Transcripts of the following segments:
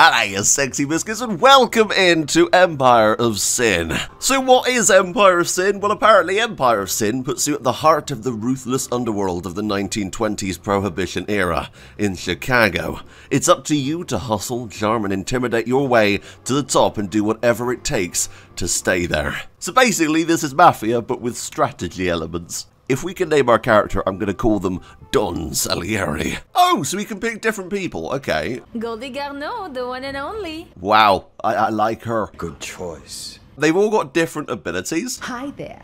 Hello, you sexy biscuits, and welcome into Empire of Sin. So what is Empire of Sin? Well, apparently Empire of Sin puts you at the heart of the ruthless underworld of the 1920s Prohibition era in Chicago. It's up to you to hustle, charm, and intimidate your way to the top and do whatever it takes to stay there. So basically, this is Mafia, but with strategy elements. If we can name our character, I'm going to call them Don Salieri. Oh, so we can pick different people, okay. Goldie Garneau, the one and only. Wow, I like her. Good choice. They've all got different abilities. Hi there,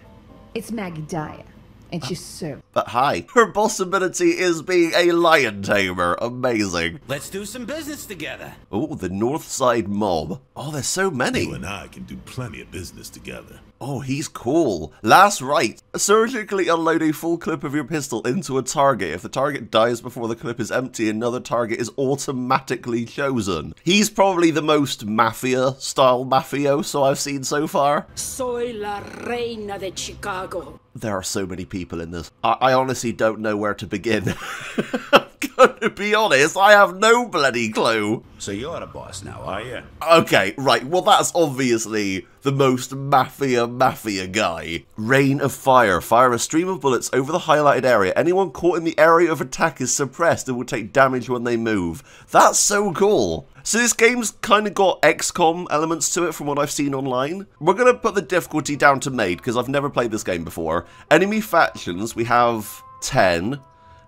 it's Maggie Dyer, and she's so... But hi. Her boss ability is being a lion tamer. Amazing. Let's do some business together. Oh, the North Side Mob. Oh, there's so many. You and I can do plenty of business together. Oh, he's cool. Last right. Surgically unload a full clip of your pistol into a target. If the target dies before the clip is empty, another target is automatically chosen. He's probably the most mafia-style mafioso I've seen so far. Soy la reina de Chicago. There are so many people in this. I honestly don't know where to begin. To be honest, I have no bloody clue. So you're the boss now, are you? Okay, right. Well, that's obviously the most mafia guy. Rain of fire. Fire a stream of bullets over the highlighted area. Anyone caught in the area of attack is suppressed and will take damage when they move. That's so cool. So this game's kind of got XCOM elements to it from what I've seen online. We're going to put the difficulty down to Made because I've never played this game before. Enemy factions, we have 10.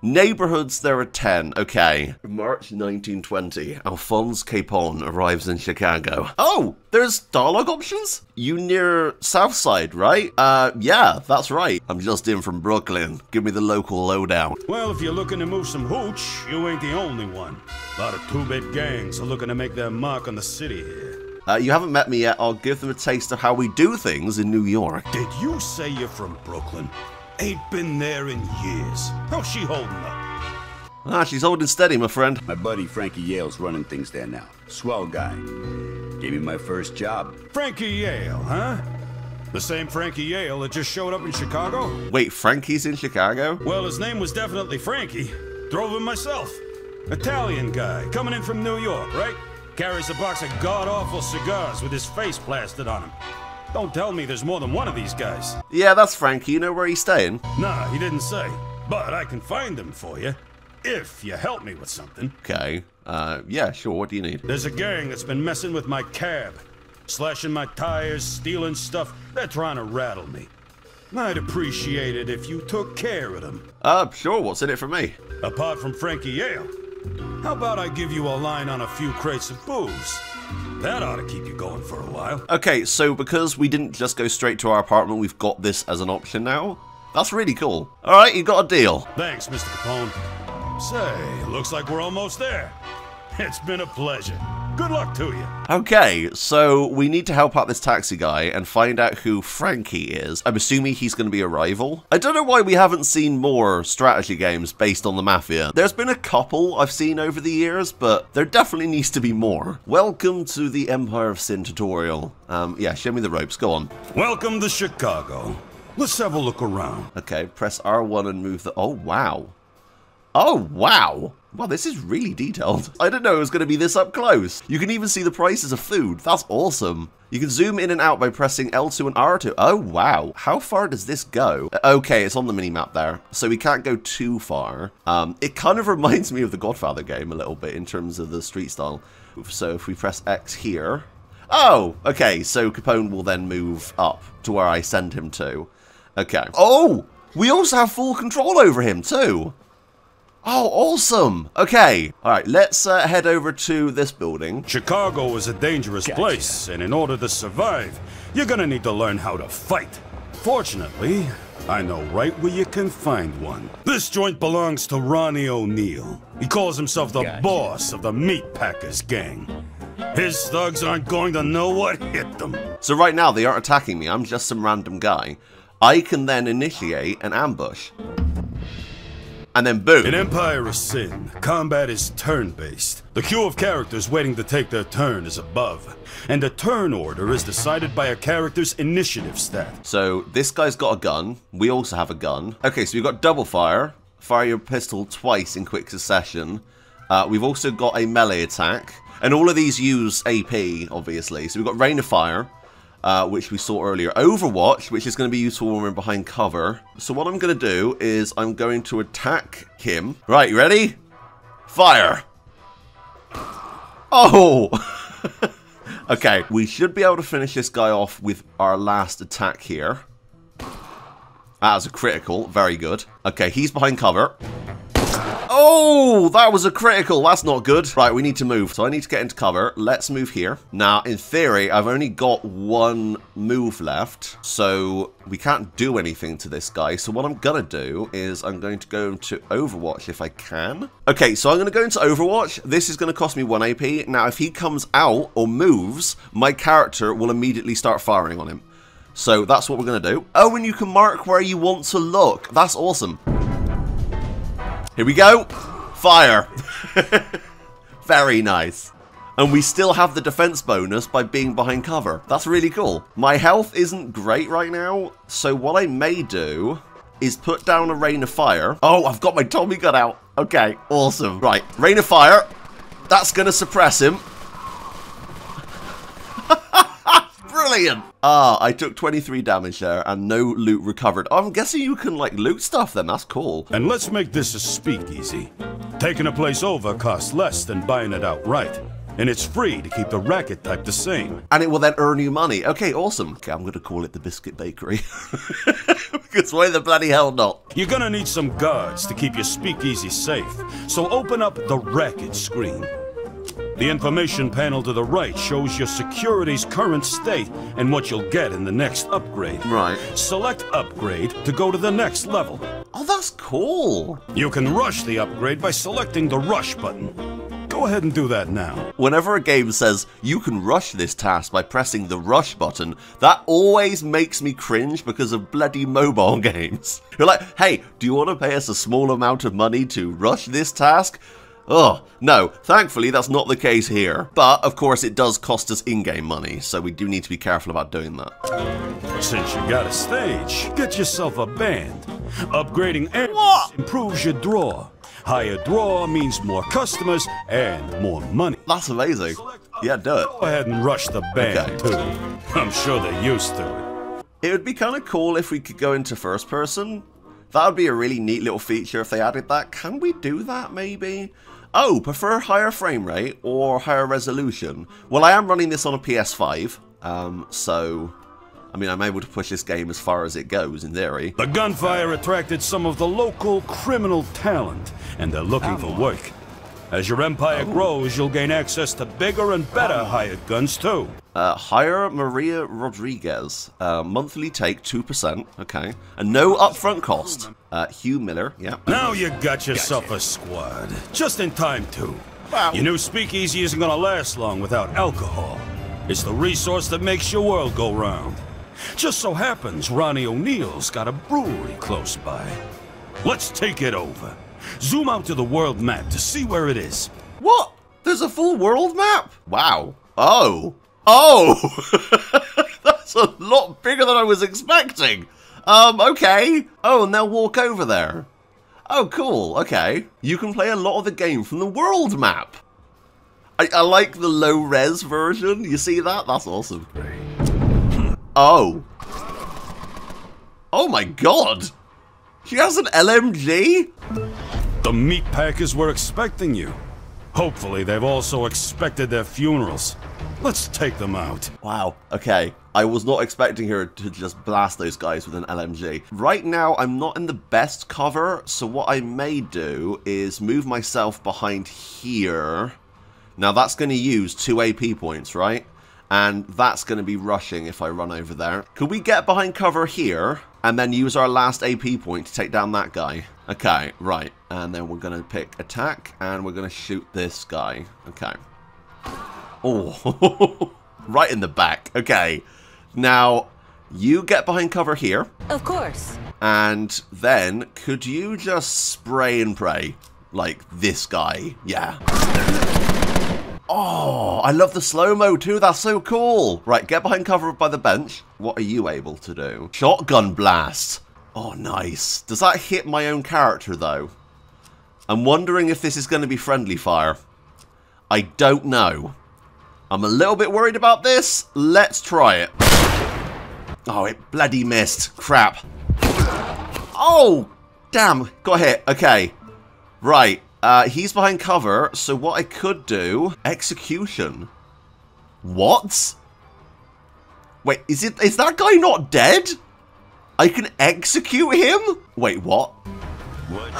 Neighborhoods, there are 10. Okay. March 1920, Alphonse Capone arrives in Chicago. Oh, there's dialogue options? You near Southside, right? Yeah, that's right. I'm just in from Brooklyn. Give me the local lowdown. Well, if you're looking to move some hooch, you ain't the only one. A lot of two-bit gangs are looking to make their mark on the city here. You haven't met me yet. I'll give them a taste of how we do things in New York. Did you say you're from Brooklyn? Ain't been there in years. How's she holding up? Ah, she's holding steady, my friend. My buddy Frankie Yale's running things there now. Swell guy. Gave me my first job. Frankie Yale, huh? The same Frankie Yale that just showed up in Chicago? Wait, Frankie's in Chicago? Well, his name was definitely Frankie. Drove him myself. Italian guy, coming in from New York, right? Carries a box of god-awful cigars with his face plastered on him. Don't tell me there's more than one of these guys. Yeah, that's Frankie. You know where he's staying? Nah, he didn't say. But I can find him for you, if you help me with something. Okay. Yeah, sure. What do you need? There's a gang that's been messing with my cab. Slashing my tires, stealing stuff. They're trying to rattle me. I'd appreciate it if you took care of them. Sure. What's in it for me? Apart from Frankie Yale, how about I give you a line on a few crates of booze? That ought to keep you going for a while. Okay, so because we didn't just go straight to our apartment, we've got this as an option now. That's really cool. All right, you got a deal. Thanks, Mr. Capone. Say, looks like we're almost there. It's been a pleasure. Good luck to you. Okay, so we need to help out this taxi guy and find out who Frankie is. I'm assuming he's going to be a rival. I don't know why we haven't seen more strategy games based on the Mafia. There's been a couple I've seen over the years, but there definitely needs to be more. Welcome to the Empire of Sin tutorial. Yeah, show me the ropes. Go on. Welcome to Chicago. Let's have a look around. Okay, press R1 and move the... Oh, wow. Oh, wow. Wow, this is really detailed. I didn't know it was going to be this up close. You can even see the prices of food. That's awesome. You can zoom in and out by pressing L2 and R2. Oh, wow. How far does this go? Okay, it's on the minimap there, so we can't go too far. It kind of reminds me of the Godfather game a little bit in terms of the street style. So if we press X here... Oh, okay, so Capone will then move up to where I send him to. Okay. Oh, we also have full control over him too. Oh, awesome. Okay. All right, let's head over to this building. Chicago is a dangerous place, and in order to survive, you're going to need to learn how to fight. Fortunately, I know right where you can find one. This joint belongs to Ronnie O'Neill. He calls himself the boss of the Meatpackers gang. His thugs aren't going to know what hit them. So right now, they aren't attacking me. I'm just some random guy. I can then initiate an ambush. And then boom. In Empire of Sin, combat is turn-based. The queue of characters waiting to take their turn is above, and the turn order is decided by a character's initiative stat. So this guy's got a gun. We also have a gun. Okay, so we've got double fire. Fire your pistol twice in quick succession. We've also got a melee attack. And all of these use AP, obviously. So we've got Rain of Fire, which we saw earlier. Overwatch, which is going to be useful when we're behind cover. So what I'm going to do is I'm going to attack him. Right, you ready? Fire! Oh! Okay, we should be able to finish this guy off with our last attack here. That was a critical. Very good. Okay, he's behind cover. Oh, that was a critical. That's not good. Right, we need to move. So I need to get into cover. Let's move here. Now, in theory, I've only got one move left, so we can't do anything to this guy. So what I'm going to do is I'm going to go into Overwatch if I can. Okay, so I'm going to go into Overwatch. This is going to cost me 1 AP. Now, if he comes out or moves, my character will immediately start firing on him. So that's what we're going to do. Oh, and you can mark where you want to look. That's awesome. Here we go. Fire. Very nice. And we still have the defense bonus by being behind cover. That's really cool. My health isn't great right now, so what I may do is put down a rain of fire. Oh, I've got my Tommy gun out. Okay, awesome. Right, rain of fire. That's going to suppress him. Brilliant. Ah, I took 23 damage there and no loot recovered. I'm guessing you can, like, loot stuff then. That's cool. And let's make this a speakeasy. Taking a place over costs less than buying it outright. And it's free to keep the racket type the same. And it will then earn you money. Okay, awesome. Okay, I'm going to call it the Biscuit Bakery. Because why the bloody hell not? You're going to need some guards to keep your speakeasy safe. So open up the racket screen. The information panel to the right shows your security's current state and what you'll get in the next upgrade. Right. Select upgrade to go to the next level. Oh, that's cool. You can rush the upgrade by selecting the rush button. Go ahead and do that now. Whenever a game says you can rush this task by pressing the rush button, that always makes me cringe because of bloody mobile games. You're like, hey, do you want to pay us a small amount of money to rush this task? Oh, no, thankfully that's not the case here. But, of course, it does cost us in-game money, so we do need to be careful about doing that. Since you got a stage, get yourself a band. Upgrading amps improves your draw. Higher draw means more customers and more money. That's amazing. Yeah, do it. Go ahead and rush the band, okay. Too. I'm sure they're used to it. It would be kind of cool if we could go into first person. That would be a really neat little feature if they added that. Can we do that, maybe? Oh, prefer higher frame rate or higher resolution? Well, I am running this on a PS5, so, I mean, I'm able to push this game as far as it goes, in theory. The gunfire attracted some of the local criminal talent, and they're looking for work. As your empire grows, you'll gain access to bigger and better hired guns, too. Hire Maria Rodriguez. Monthly take, 2%. Okay. And no upfront cost. Hugh Miller, yeah. Now you got yourself a squad. Just in time, too. Wow. Your new speakeasy isn't going to last long without alcohol. It's the resource that makes your world go round. Just so happens Ronnie O'Neill's got a brewery close by. Let's take it over. Zoom out to the world map to see where it is. What? There's a full world map? Wow. Oh. Oh! That's a lot bigger than I was expecting. Okay. Oh, and they'll walk over there. Oh, cool. Okay. You can play a lot of the game from the world map. I like the low-res version. You see that? That's awesome. Oh. Oh my god! She has an LMG? The meatpackers were expecting you. Hopefully, they've also expected their funerals. Let's take them out. Wow. Okay. I was not expecting her to just blast those guys with an LMG. Right now, I'm not in the best cover, so what I may do is move myself behind here. Now, that's going to use 2 AP points, right? And that's going to be rushing if I run over there. Could we get behind cover here and then use our last AP point to take down that guy? Okay, right. And then we're going to pick attack, and we're going to shoot this guy. Okay. Oh, right in the back. Okay. Now, you get behind cover here. Of course. And then, could you just spray and pray? Like this guy. Yeah. Oh, I love the slow-mo too. That's so cool. Right, get behind cover by the bench. What are you able to do? Shotgun blast. Oh, nice. Does that hit my own character, though? I'm wondering if this is going to be friendly fire. I don't know. I'm a little bit worried about this. Let's try it. Oh, it bloody missed. Crap. Oh, damn. Got hit. Okay. Right. He's behind cover, so what I could do... Execution. What? Wait, is that guy not dead? I can execute him? Wait, what? What?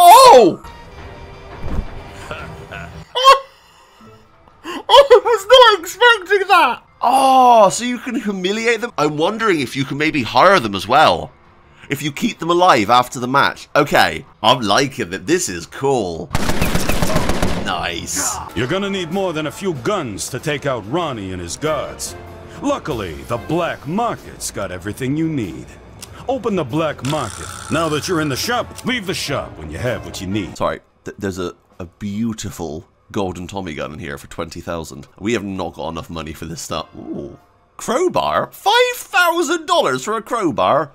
Oh! I was not expecting that! Oh, so you can humiliate them? I'm wondering if you can maybe hire them as well. If you keep them alive after the match. Okay, I'm liking it. This is cool. Nice. You're gonna need more than a few guns to take out Ronnie and his guards. Luckily, the black market's got everything you need. Open the black market. Now that you're in the shop, leave the shop when you have what you need. Sorry, there's a beautiful golden Tommy gun in here for 20,000. We have not got enough money for this stuff. Ooh, crowbar? $5,000 for a crowbar?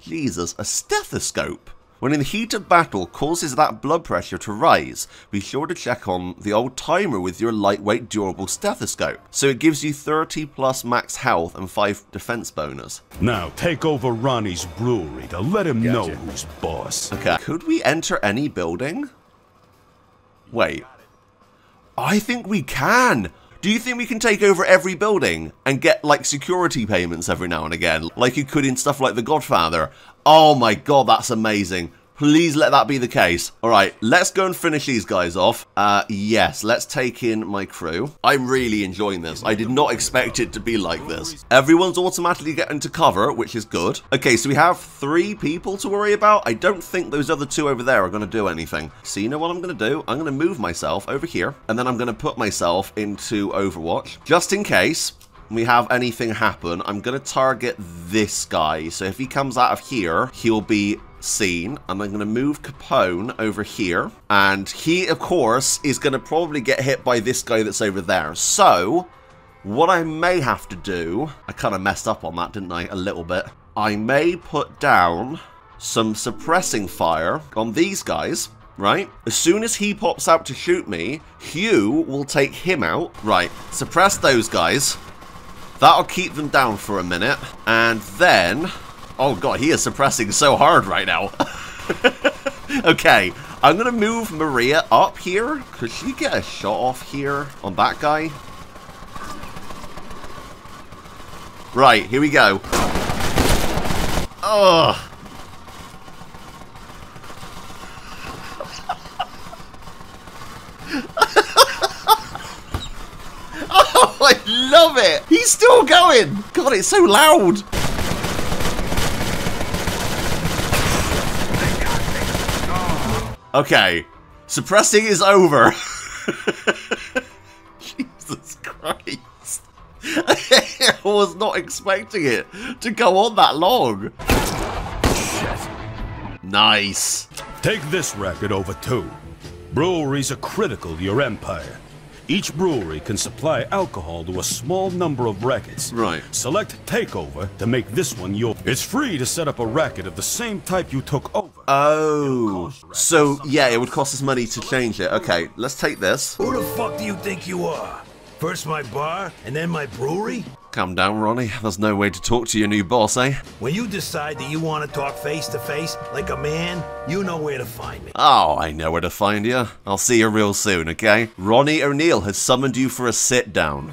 Jesus, a stethoscope. When in the heat of battle causes that blood pressure to rise, be sure to check on the old timer with your lightweight durable stethoscope. So it gives you 30 plus max health and 5 defense bonus. Now take over Ronnie's brewery to let him know who's boss. Okay. Could we enter any building? Wait. I think we can. Do you think we can take over every building and get, like, security payments every now and again? Like you could in stuff like The Godfather. Oh my god, that's amazing. Please let that be the case. Alright, let's go and finish these guys off. Yes, let's take in my crew. I'm really enjoying this. I did not expect it to be like this. Everyone's automatically getting to cover, which is good. Okay, so we have 3 people to worry about. I don't think those other 2 over there are going to do anything. So you know what I'm going to do? I'm going to move myself over here, and then I'm going to put myself into Overwatch. Just in case we have anything happen, I'm going to target this guy. So if he comes out of here, he'll be seen. And I'm going to move Capone over here. And he, of course, is going to probably get hit by this guy that's over there. So what I may have to do... I kind of messed up on that, didn't I? A little bit. I may put down some suppressing fire on these guys, right? As soon as he pops out to shoot me, Hugh will take him out. Right. Suppress those guys. That'll keep them down for a minute, and then... Oh god, he is suppressing so hard right now. Okay, I'm gonna move Maria up here. Could she get a shot off here on that guy? Right, here we go. Oh. I love it! He's still going! God, it's so loud! Okay, suppressing is over. Jesus Christ. I was not expecting it to go on that long. Shit. Nice. Take this racket over too. Breweries are critical to your empire. Each brewery can supply alcohol to a small number of rackets. Right. Select Takeover to make this one yours. It's free to set up a racket of the same type you took over. Oh. So, yeah, it would cost us money to change it. Okay, let's take this. Who the fuck do you think you are? First my bar, and then my brewery? Calm down, Ronnie. There's no way to talk to your new boss, eh? When you decide that you want to talk face-to-face like a man, you know where to find me. Oh, I know where to find you. I'll see you real soon, okay? Ronnie O'Neill has summoned you for a sit-down.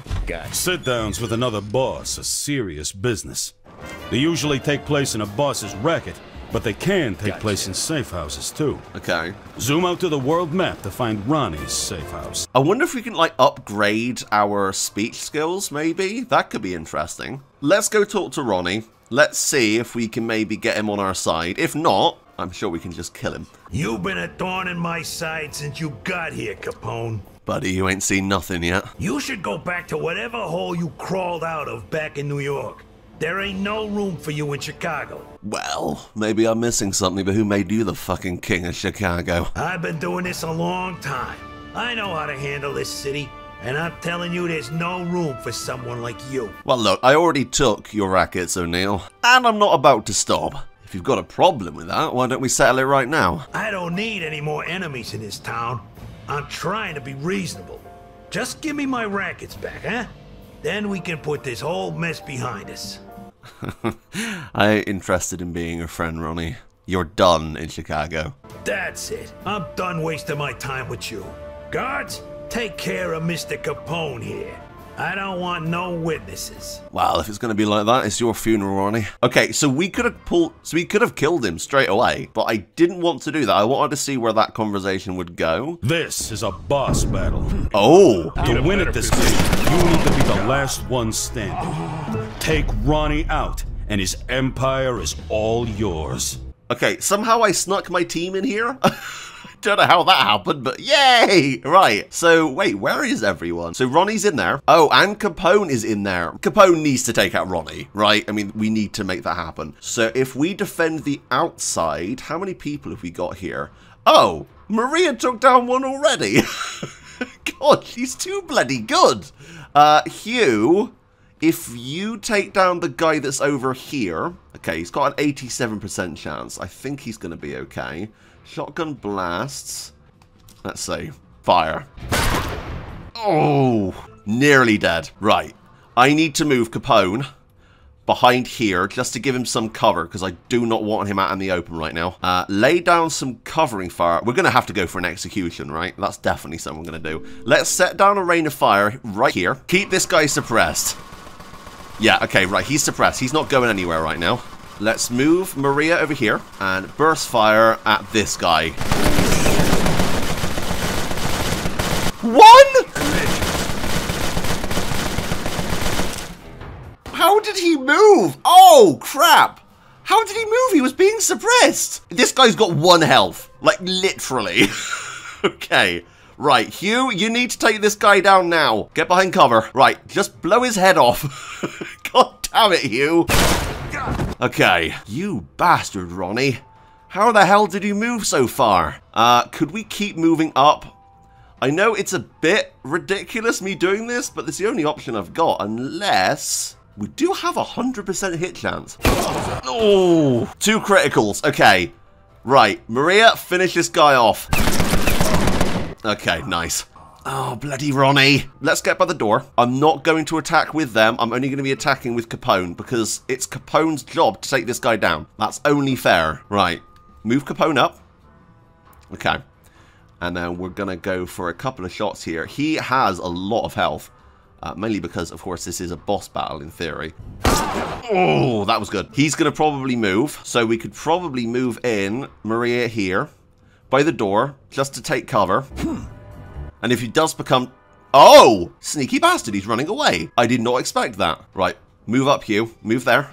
Sit-downs with another boss are serious business. They usually take place in a boss's racket, but they can take place in safe houses, too. Okay. Zoom out to the world map to find Ronnie's safe house. I wonder if we can, like, upgrade our speech skills, maybe? That could be interesting. Let's go talk to Ronnie. Let's see if we can maybe get him on our side. If not, I'm sure we can just kill him. You've been a thorn in my side since you got here, Capone. Buddy, you ain't seen nothing yet. You should go back to whatever hole you crawled out of back in New York. There ain't no room for you in Chicago. Well, maybe I'm missing something, but who made you the fucking king of Chicago? I've been doing this a long time. I know how to handle this city, and I'm telling you there's no room for someone like you. Well, look, I already took your rackets, O'Neill, and I'm not about to stop. If you've got a problem with that, why don't we settle it right now? I don't need any more enemies in this town. I'm trying to be reasonable. Just give me my rackets back, huh? Then we can put this whole mess behind us. I ain't interested in being a friend, Ronnie. You're done in Chicago. That's it. I'm done wasting my time with you. Guards, take care of Mr. Capone here. I don't want no witnesses. Well, if it's going to be like that, it's your funeral, Ronnie. Okay, so we could have killed him straight away, but I didn't want to do that. I wanted to see where that conversation would go. This is a boss battle. Oh. To win at this game, you need to be the last one standing. Take Ronnie out, and his empire is all yours. Okay, somehow I snuck my team in here. Don't know how that happened, but yay! Right, so wait, where is everyone? So Ronnie's in there. Oh, and Capone is in there. Capone needs to take out Ronnie, right? I mean, we need to make that happen. So if we defend the outside, how many people have we got here? Oh, Maria took down one already. God, she's too bloody good. Hugh, if you take down the guy that's over here... Okay, he's got an 87% chance. I think he's going to be okay. Shotgun blasts. Let's see. Fire. Oh, nearly dead. Right. I need to move Capone behind here just to give him some cover because I do not want him out in the open right now. Lay down some covering fire. We're going to have to go for an execution, right? That's definitely something we're going to do. Let's set down a rain of fire right here. Keep this guy suppressed. Yeah, okay, right. He's suppressed. He's not going anywhere right now. Let's move Maria over here and burst fire at this guy. One? How did he move? Oh, crap. How did he move? He was being suppressed. This guy's got one health. Like, literally. Okay. Right, Hugh, you need to take this guy down now. Get behind cover. Right, just blow his head off. God damn it, Hugh. Okay, you bastard, Ronnie. How the hell did you move so far? Could we keep moving up? I know it's a bit ridiculous me doing this, but it's the only option I've got, unless... We do have a 100% hit chance. Oh, two criticals. Okay, right. Maria, finish this guy off. Okay, nice. Oh, bloody Ronnie. Let's get by the door. I'm not going to attack with them. I'm only going to be attacking with Capone because it's Capone's job to take this guy down. That's only fair. Right. Move Capone up. Okay. And then we're going to go for a couple of shots here. He has a lot of health. Mainly because, of course, this is a boss battle in theory. Oh, that was good. He's going to probably move. So we could probably move in Maria here by the door just to take cover. And if he does become... Oh! Sneaky bastard, he's running away. I did not expect that. Right, move up, Hugh. Move there.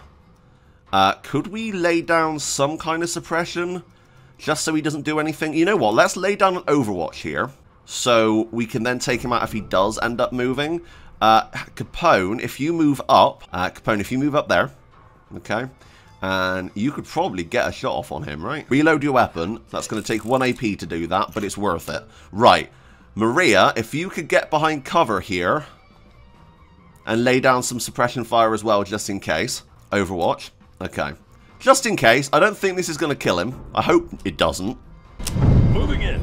Could we lay down some kind of suppression? Just so he doesn't do anything? You know what, let's lay down an overwatch here. So we can then take him out if he does end up moving. Capone, if you move up... Capone, if you move up there. Okay. And you could probably get a shot off on him, right? Reload your weapon. That's going to take 1 AP to do that, but it's worth it. Right. Maria, if you could get behind cover here and lay down some suppression fire as well, just in case. Overwatch. Okay. Just in case. I don't think this is going to kill him. I hope it doesn't. Moving in.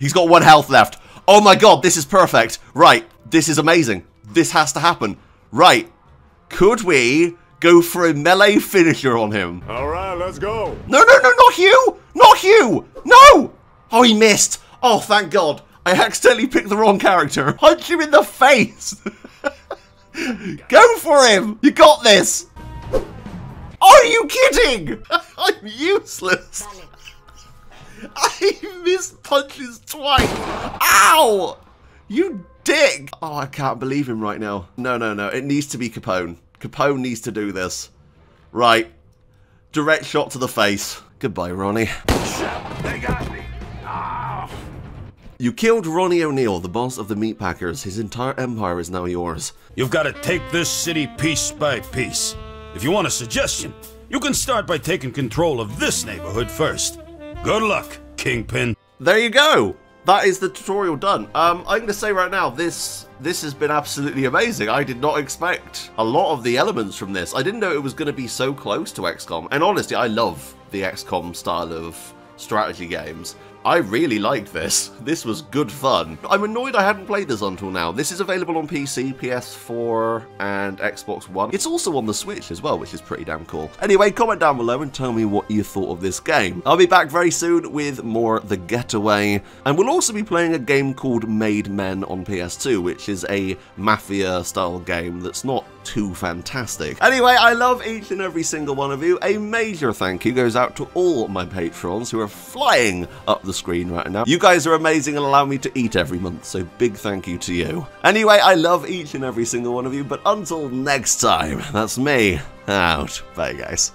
He's got 1 health left. Oh my god, this is perfect. Right. This is amazing. This has to happen. Right. Could we... go for a melee finisher on him? All right, let's go. No, no, no, not Hugh! Not Hugh! No! Oh, he missed. Oh, thank God. I accidentally picked the wrong character. Punch him in the face. Go for him. You got this. Are you kidding? I'm useless. I missed punches twice. Ow! You dick. Oh, I can't believe him right now. No, no, no. It needs to be Capone. Capone needs to do this. Right. Direct shot to the face. Goodbye, Ronnie. They got me. Oh. You killed Ronnie O'Neill, the boss of the Meatpackers. His entire empire is now yours. You've got to take this city piece by piece. If you want a suggestion, you can start by taking control of this neighborhood first. Good luck, Kingpin. There you go. that is the tutorial done. I'm going to say right now, this has been absolutely amazing. I did not expect a lot of the elements from this. I didn't know it was going to be so close to XCOM. And honestly, I love the XCOM style of strategy games. I really liked this. This was good fun. I'm annoyed I hadn't played this until now. This is available on PC, PS4, and Xbox One. It's also on the Switch as well, which is pretty damn cool. Anyway, comment down below and tell me what you thought of this game. I'll be back very soon with more The Getaway, and we'll also be playing a game called Made Men on PS2, which is a mafia-style game that's not too fantastic. Anyway, I love each and every single one of you. A major thank you goes out to all my patrons who are flying up the screen right now. You guys are amazing and allow me to eat every month, so big thank you to you. Anyway, I love each and every single one of you, but until next time, that's me out. Bye, guys.